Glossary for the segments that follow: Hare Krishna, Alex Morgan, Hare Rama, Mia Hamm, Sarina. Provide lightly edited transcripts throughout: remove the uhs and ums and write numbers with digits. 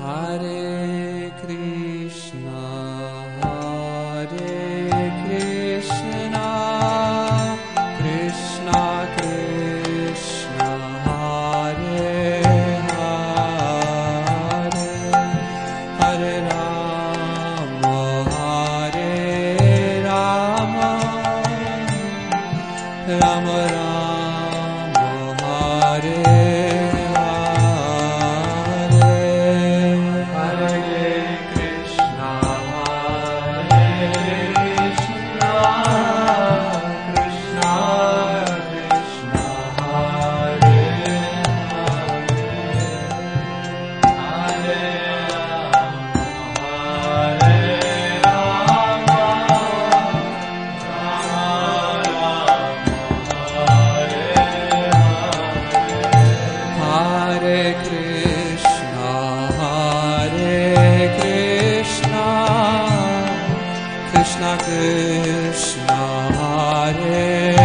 Hare Krishna, Hare Krishna, Krishna Krishna, Hare Hare, Hare Rama, Hare Rama, Rama Rama, Hare Krishna Krishna, Hare Hare, Hare Rama, Hare Rama, Rama Rama, Hare Hare, Hare Krishna, Hare Krishna, Krishna Krishna, Hare Krishna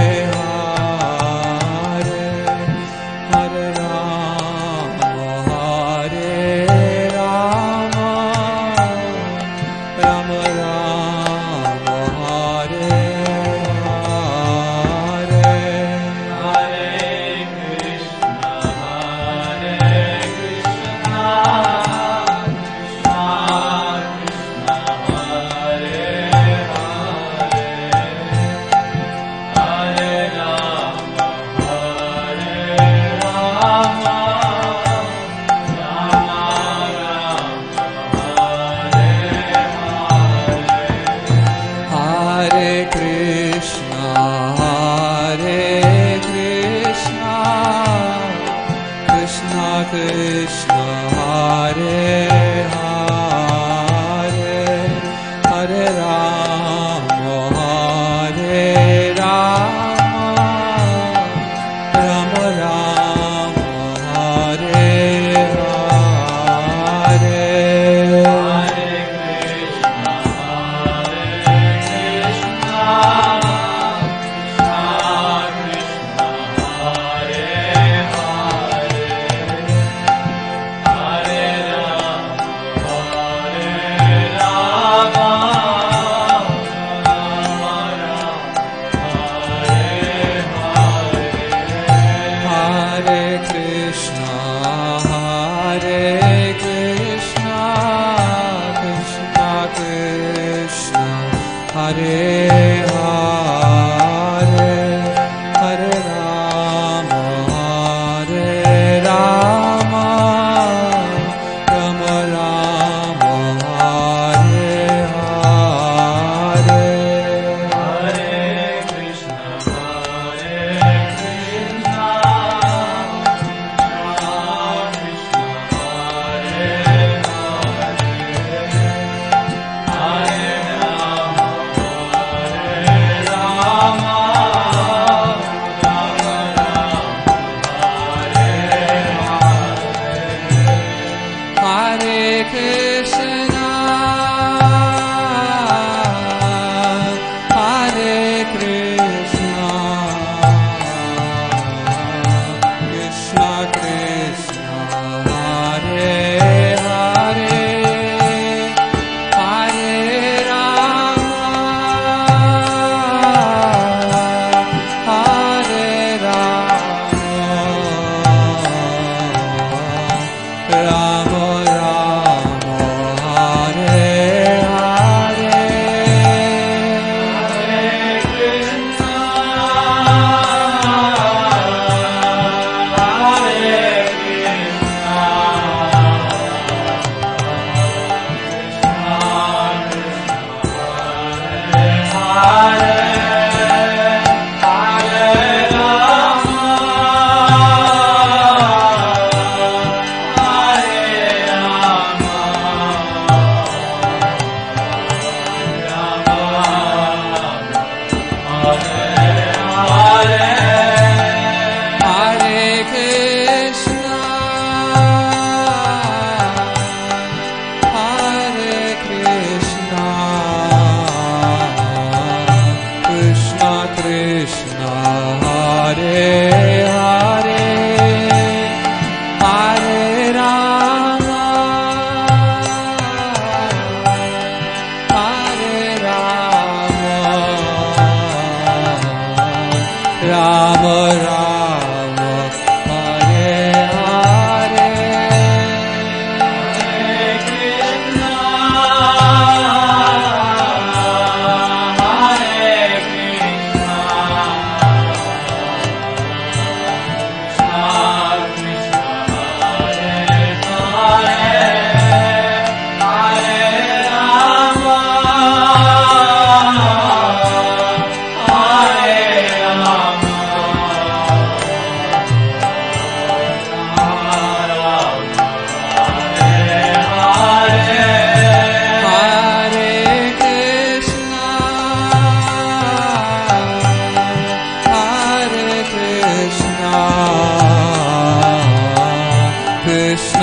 Krishna, Hare Hare, Hare Rama, Hare Rama, Rama Rama, Hare Hare, Hare Krishna, Hare Krishna. Hare Krishna, Krishna Krishna, Hare Hare, Hare Rama, Hare Rama, Rama Rama, Hare Hare, Hare Krishna, Hare Krishna. Hare Krishna, Hare Krishna, Krishna Krishna, Hare Hare, Hare Rama, Hare Rama, Rama. Hare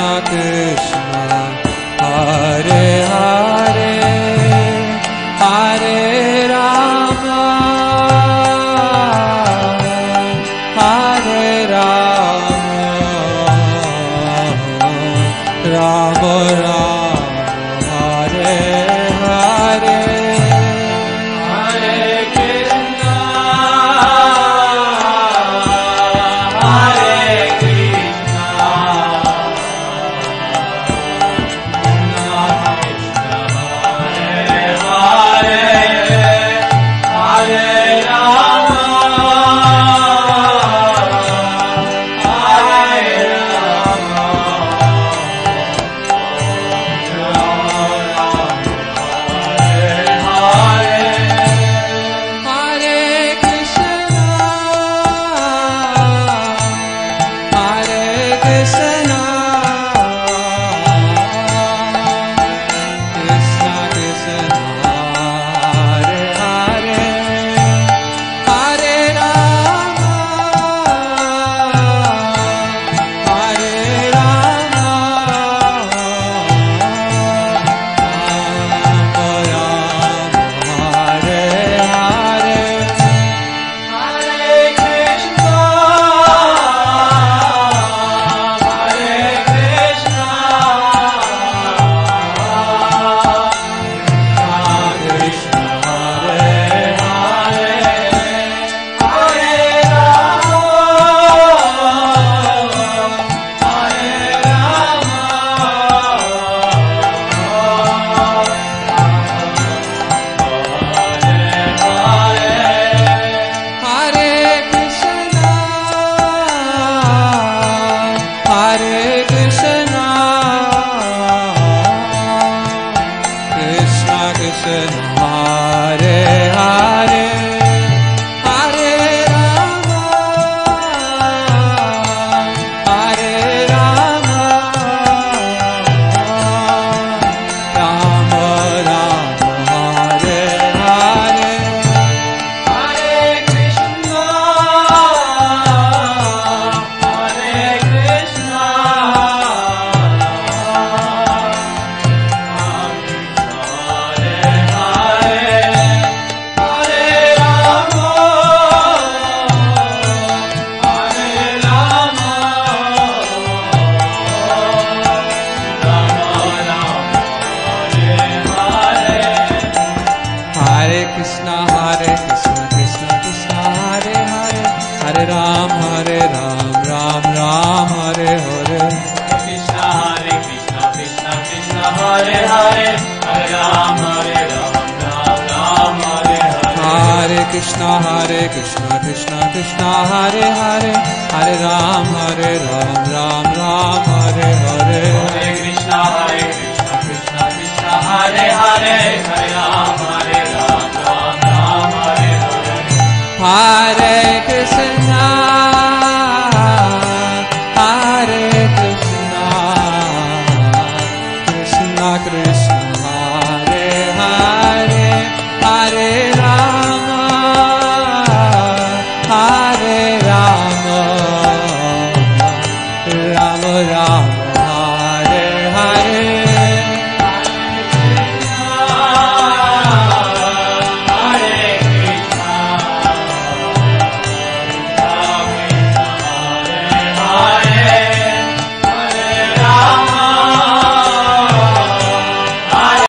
Krishna Krishna, Hare Hare, Hare Rama, Hare Rama, Rama Rama. Hare Hare, Hare Rama, Hare Rama, Rama Rama, Hare Hare. Hare Krishna, Hare Krishna, Krishna Hare Krishna, Krishna Krishna Hare Hare, Hare Ram Ram Ram Hare Hare. Krishna Hare Krishna, Krishna Krishna Hare Hare, Hare Ram Ram Hare Hare. Hare Krishna Krishna Krishna Hare Hare, Hare Ram Ram Hare Hare. Hare Krishna Krishna Krishna Hare Hare, Hare Ram Hare Ram Ram Hare Hare. Hare